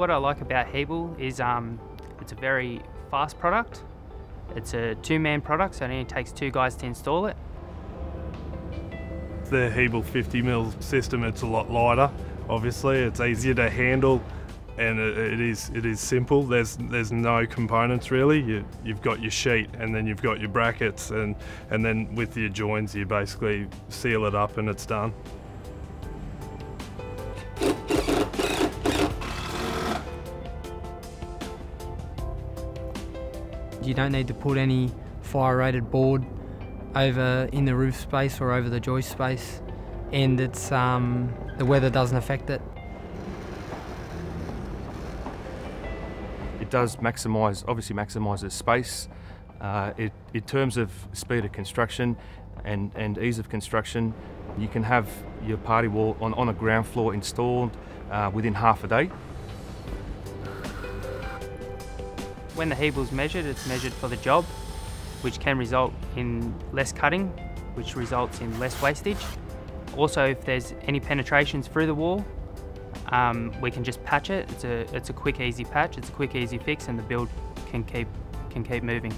What I like about Hebel is it's a very fast product. It's a two-man product, so it only takes two guys to install it. The Hebel 50mm system, it's a lot lighter, obviously. It's easier to handle, and it is simple. There's no components really. You've got your sheet, and then you've got your brackets, and then with your joins you basically seal it up and it's done. You don't need to put any fire-rated board over in the roof space or over the joist space, and it's the weather doesn't affect it. It does obviously maximises space. In terms of speed of construction and ease of construction, you can have your party wall on a ground floor installed within half a day. When the Hebel's measured, it's measured for the job, which can result in less cutting, which results in less wastage. Also, if there's any penetrations through the wall, we can just patch it. It's a quick, easy patch, it's a quick, easy fix, and the build can keep moving.